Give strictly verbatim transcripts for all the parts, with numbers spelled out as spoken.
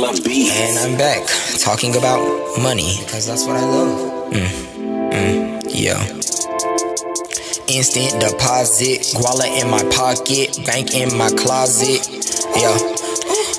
And I'm back, talking about money, because that's what I love. Mm, mm, yeah. Instant deposit, guala in my pocket, bank in my closet, yeah.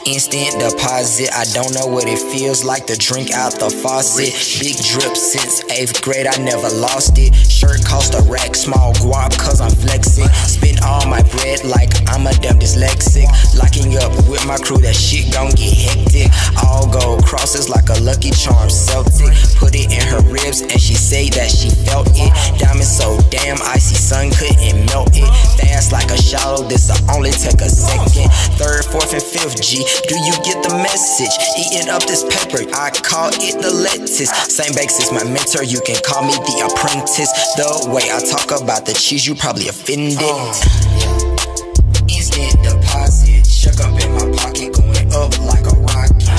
Instant deposit, I don't know what it feels like to drink out the faucet. Big drip since eighth grade, I never lost it. Shirt cost a rack, small guap, cause I'm flexing. Spend all my bread like I'm a damn dyslexic. Locking up with my crew, that shit gon' get hectic. All gold crosses like a Lucky Charm Celtic. Put it in her ribs and she say that she felt it. Diamonds so damn icy, sun couldn't melt it. Fast like a shallow, this'll only take a second. Third, fourth, and fifth G. Do you get the message? Eating up this pepper, I call it the lettuce. Saint Banks is my mentor, you can call me the apprentice. The way I talk about the cheese, you probably offended. Oh, yeah. Instant deposit, shook up in my pocket, going up like a rocket.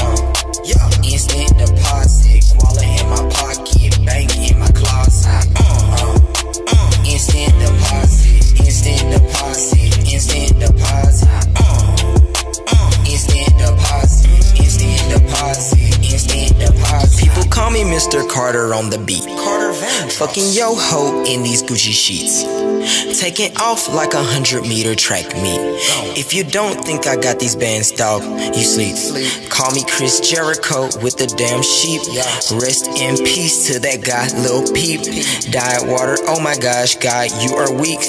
Um, yeah. Instant deposit, guala in my pocket, bank in my closet. Uh, uh, uh. Instant deposit, instant deposit, instant deposit. Uh. Instant deposit, instant deposit, instant deposit. People call me Mister Carter on the beat. Fucking yo ho in these Gucci sheets. Taking off like a hundred meter track meet. If you don't think I got these bands, dog, you sleep. Call me Chris Jericho with the damn sheep. Rest in peace to that guy, Lil Peep. Diet water, oh my gosh, God, you are weak.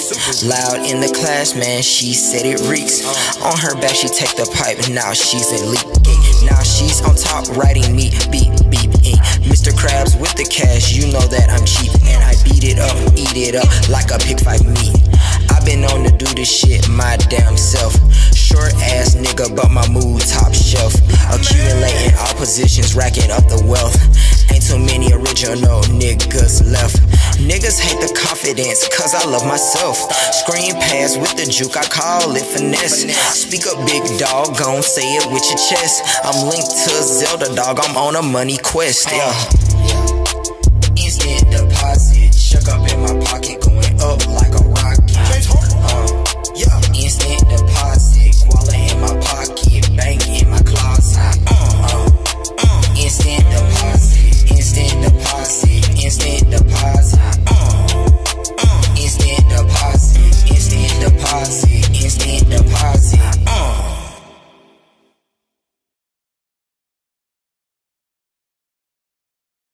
Loud in the class, man, she said it reeks. On her back, she take the pipe, now she's in leaking. Now she's on top, writing me, beep, beep, ink. Mister Krabs with the cash, you know that I'm cheap. And I beat it up, eat it up, like a pig fight meat. I've been on to do this shit my damn self. Short ass nigga, but my mood top shelf. Accumulating all positions, racking up the wealth. Ain't too many original niggas left. Niggas hate the confidence, cause I love myself. Screen pass with the juke, I call it finesse. Speak up big dog, gon' say it with your chest. I'm linked to Zelda dog, I'm on a money quest, yeah.